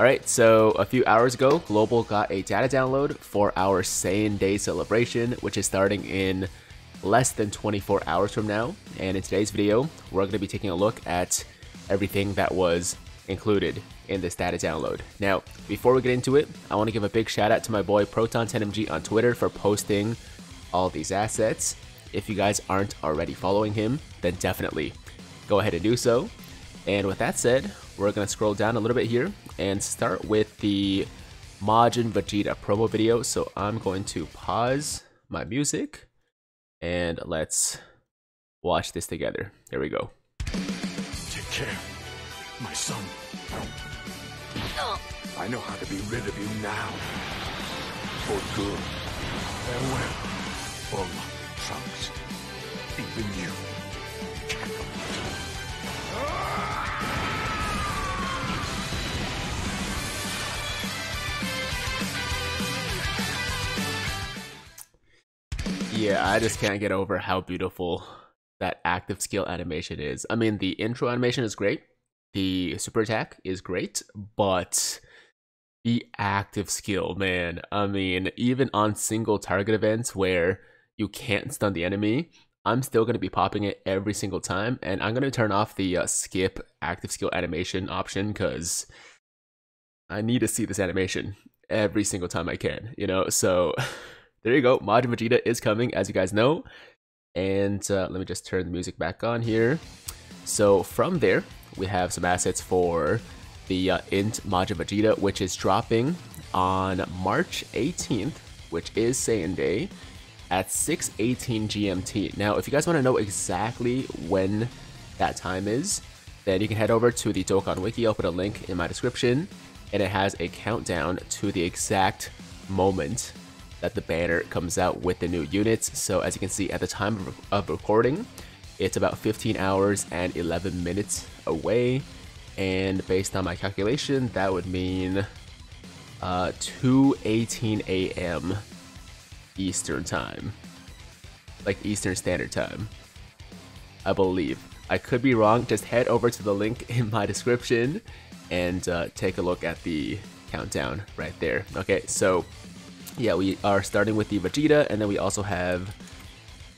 Alright, so a few hours ago, Global got a data download for our Saiyan Day celebration, which is starting in less than 24 hours from now. And in today's video, we're going to be taking a look at everything that was included in this data download. Now, before we get into it, I want to give a big shout out to my boy Proton10MG on Twitter for posting all these assets. If you guys aren't already following him, then definitely go ahead and do so. And with that said, we're going to scroll down a little bit here and start with the Majin Vegeta promo video. So I'm going to pause my music and let's watch this together. There we go. Take care, my son. I know how to be rid of you now. For good. Farewell, Bulma, Trunks, even you. Yeah, I just can't get over how beautiful that active skill animation is. I mean, the intro animation is great, the super attack is great, but the active skill, man. I mean, even on single target events where you can't stun the enemy, I'm still going to be popping it every single time. And I'm going to turn off the skip active skill animation option because I need to see this animation every single time I can, you know? So... there you go, Majin Vegeta is coming, as you guys know. And let me just turn the music back on here. So from there, we have some assets for the Int Majin Vegeta, which is dropping on March 18th, which is Saiyan Day, at 6:18 GMT. Now, if you guys want to know exactly when that time is, then you can head over to the Dokkan Wiki. I'll put a link in my description, and it has a countdown to the exact moment that the banner comes out with the new units. So as you can see, at the time of recording, it's about 15 hours and 11 minutes away. And based on my calculation, that would mean 2:18 a.m. Eastern time, like Eastern Standard Time, I believe. I could be wrong. Just head over to the link in my description and take a look at the countdown right there. Okay, so yeah, we are starting with the Vegeta, and then we also have,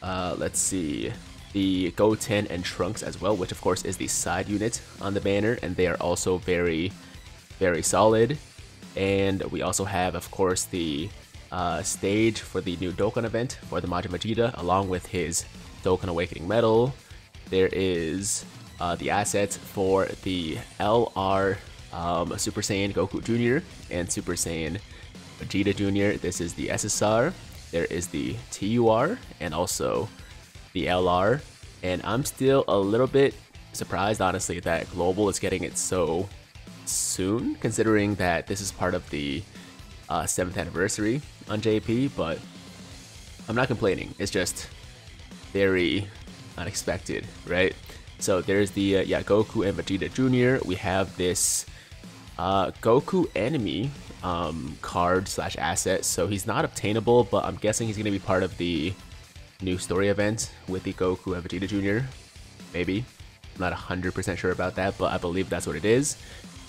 let's see, the Goten and Trunks as well, which of course is the side unit on the banner, and they are also very, very solid. And we also have, of course, the stage for the new Dokkan event for the Majin Vegeta, along with his Dokkan Awakening medal. There is the assets for the LR Super Saiyan Goku Jr. and Super Saiyan Vegeta Jr. This is the SSR, there is the TUR, and also the LR. And I'm still a little bit surprised, honestly, that Global is getting it so soon, considering that this is part of the 7th anniversary on JP, but I'm not complaining. It's just very unexpected, right? So there's the Goku and Vegeta Jr. We have this Goku enemy card slash asset, so he's not obtainable, but I'm guessing he's gonna be part of the new story event with the Goku and Vegeta Jr. Maybe, I'm not 100% sure about that, but I believe that's what it is.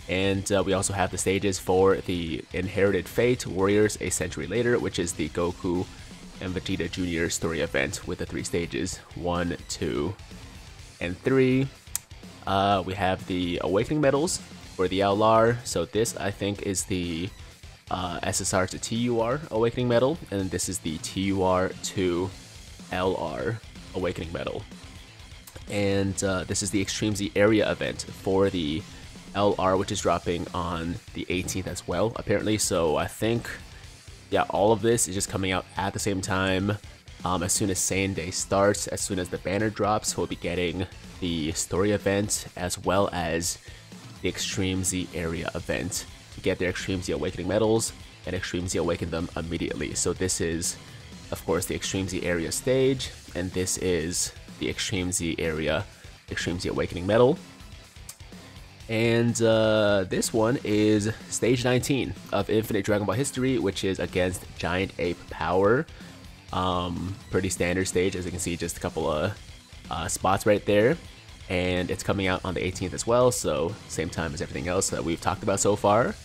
And we also have the stages for the Inherited Fate Warriors a Century Later, which is the Goku and Vegeta Jr. story event with the 3 stages, 1, 2, and 3. We have the Awakening medals for the LR, so this I think is the SSR to TUR Awakening medal, and this is the TUR to LR Awakening medal. And this is the Extreme Z Area event for the LR, which is dropping on the 18th as well, apparently. So I think, yeah, all of this is just coming out at the same time. As soon as Saiyan Day starts, as soon as the banner drops, we'll be getting the story event as well as the Extreme Z Area event. You get their Extreme Z Awakening medals, and Extreme Z awaken them immediately. So this is, of course, the Extreme Z Area stage, and this is the Extreme Z Area Extreme Z Awakening medal. And this one is stage 19 of Infinite Dragon Ball History, which is against Giant Ape Power. Pretty standard stage, as you can see, just a couple of spots right there. And it's coming out on the 18th as well, so same time as everything else that we've talked about so far.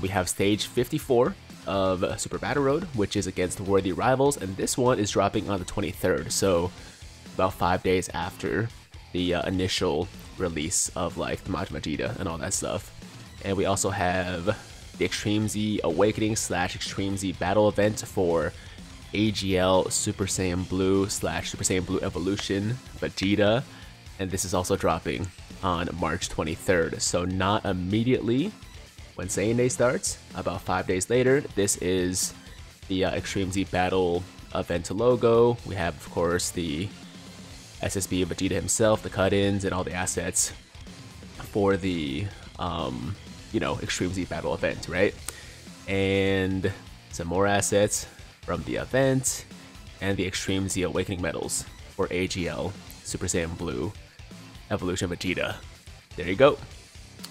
We have stage 54 of Super Battle Road, which is against Worthy Rivals, and this one is dropping on the 23rd, so about 5 days after the initial release of like the Majin Vegeta and all that stuff. And we also have the Extreme Z Awakening / Extreme Z Battle event for AGL Super Saiyan Blue / Super Saiyan Blue Evolution Vegeta, and this is also dropping on March 23rd, so not immediately when Saiyan Day starts. About 5 days later, this is the Extreme Z Battle event logo. We have, of course, the SSB Vegeta himself, the cut-ins, and all the assets for the you know, Extreme Z Battle event, right? And some more assets from the event, and the Extreme Z Awakening medals for AGL Super Saiyan Blue Evolution Vegeta. There you go.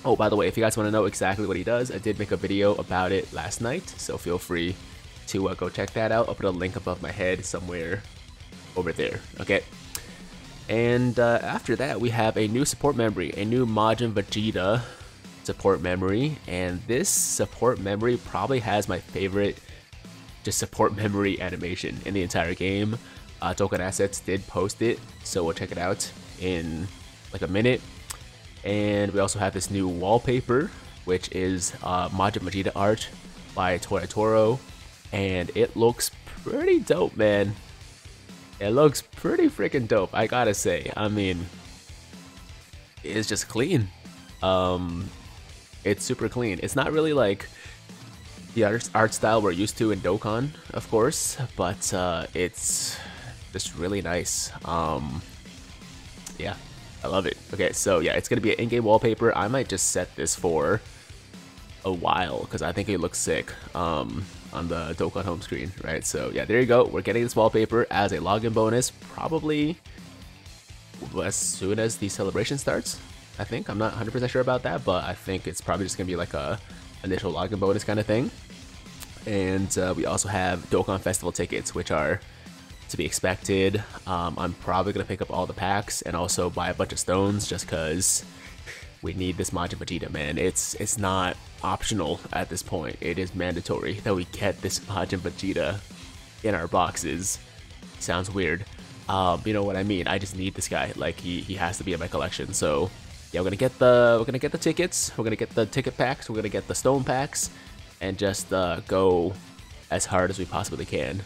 Oh, by the way, if you guys want to know exactly what he does, I did make a video about it last night, so feel free to go check that out. I'll put a link above my head somewhere over there, okay? And after that, we have a new support memory, a new Majin Vegeta support memory, and this support memory probably has my favorite just support memory animation in the entire game. Dokkan Assets did post it, so we'll check it out in like a minute. And we also have this new wallpaper, which is Majin Vegeta art by Toyotaro, and it looks pretty dope, man. It looks pretty freaking dope, I gotta say. I mean, it's just clean. It's super clean. It's not really like the art style we're used to in Dokkan, of course, but it's just really nice. Yeah, I love it. Okay, so yeah, it's gonna be an in-game wallpaper. I might just set this for a while because I think it looks sick on the Dokkan home screen, right? So yeah, there you go. We're getting this wallpaper as a login bonus, probably as soon as the celebration starts. I think, I'm not 100% sure about that, but I think it's probably just gonna be like a initial login bonus kind of thing. And we also have Dokkan Festival tickets, which are to be expected. I'm probably gonna pick up all the packs and also buy a bunch of stones just because we need this Majin Vegeta, man. It's not optional at this point. It is mandatory that we get this Majin Vegeta in our boxes. Sounds weird. You know what I mean? I just need this guy. Like he has to be in my collection. So yeah, we're gonna get the tickets, we're gonna get the ticket packs, we're gonna get the stone packs, and just go as hard as we possibly can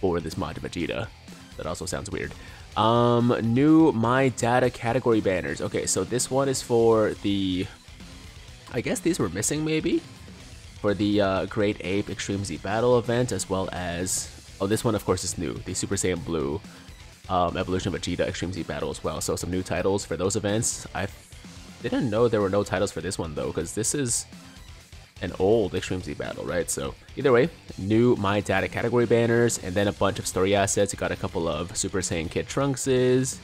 for this Majin Vegeta. That also sounds weird. New My Data category banners. Okay, so this one is for the, I guess these were missing maybe, for the Great Ape Extreme Z Battle event, as well as, oh, this one of course is new, the Super Saiyan Blue Evolution Vegeta Extreme Z Battle as well. So some new titles for those events. They didn't know there were no titles for this one though, because this is an old Extreme Z Battle, right? So either way, new My Data category banners, and then a bunch of story assets. You got a couple of Super Saiyan Kid Trunkses,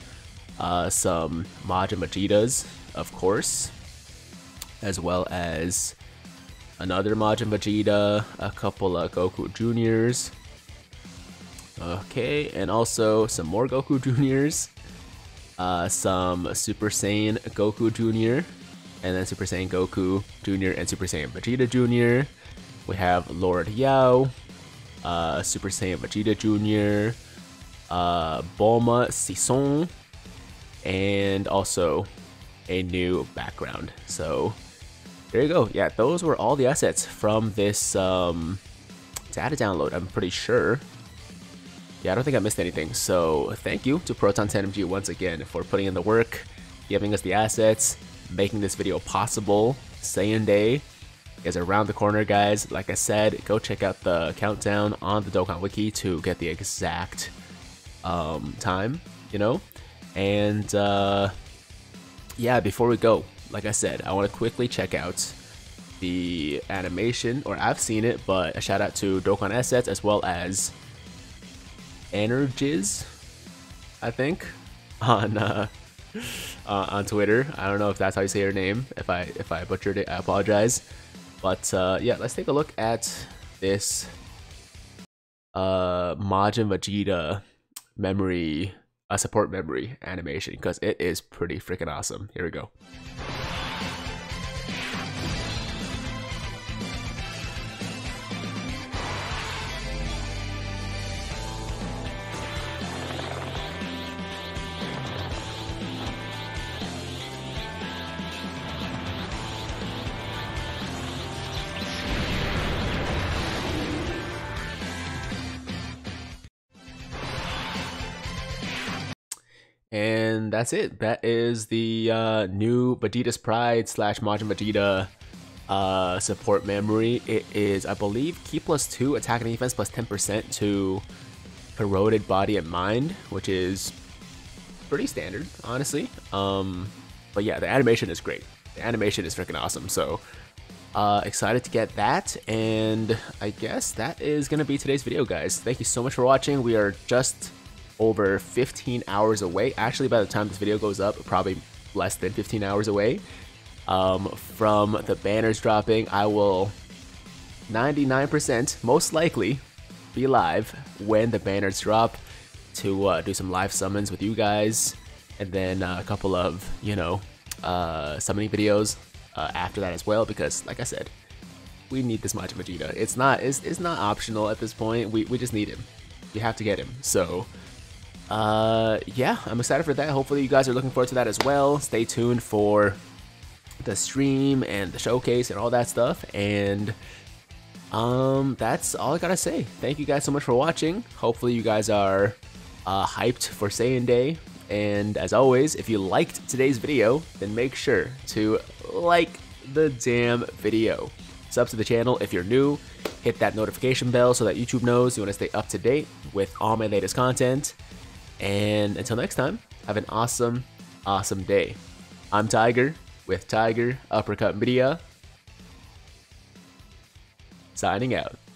some Majin Vegetas, of course, as well as another Majin Vegeta, a couple of Goku Juniors. Okay, and also some more Goku Juniors. Some Super Saiyan Goku Jr., and then Super Saiyan Goku Jr. and Super Saiyan Vegeta Jr. We have Lord Yao, Super Saiyan Vegeta Jr., Bulma Sison, and also a new background. So there you go. Yeah, those were all the assets from this data download, I'm pretty sure. Yeah, I don't think I missed anything, so thank you to Proton10MG once again for putting in the work, giving us the assets, making this video possible. Saiyan Day is around the corner, guys. Like I said, go check out the countdown on the Dokkan Wiki to get the exact time, you know? And yeah, before we go, like I said, I want to quickly check out the animation, or I've seen it, but a shout out to Dokkan Assets as well as Energies, I think, on Twitter. I don't know if that's how you say her name. If I butchered it, I apologize. But yeah, let's take a look at this Majin Vegeta memory, support memory animation, because it is pretty freaking awesome. Here we go. And that's it. That is the new Vegeta's Pride / Majin Vegeta support memory. It is, I believe, key +2, attack and defense +10% to corroded body and mind, which is pretty standard, honestly. But yeah, the animation is great. The animation is freaking awesome. So excited to get that, and I guess that is gonna be today's video, guys. Thank you so much for watching. We are just over 15 hours away, actually by the time this video goes up, probably less than 15 hours away from the banners dropping. I will 99% most likely be live when the banners drop to do some live summons with you guys, and then a couple of, you know, summoning videos after that as well, because like I said, we need this Majin Vegeta. It's not optional at this point. We just need him. We have to get him. So yeah, I'm excited for that. Hopefully you guys are looking forward to that as well. Stay tuned for the stream and the showcase and all that stuff, and that's all I gotta say. Thank you guys so much for watching. Hopefully you guys are hyped for Saiyan Day, and as always, if you liked today's video, then make sure to like the damn video, sub to the channel if you're new, hit that notification bell so that YouTube knows you want to stay up to date with all my latest content. And until next time, have an awesome, awesome day. I'm Tiger with Tiger Uppercut Media, signing out.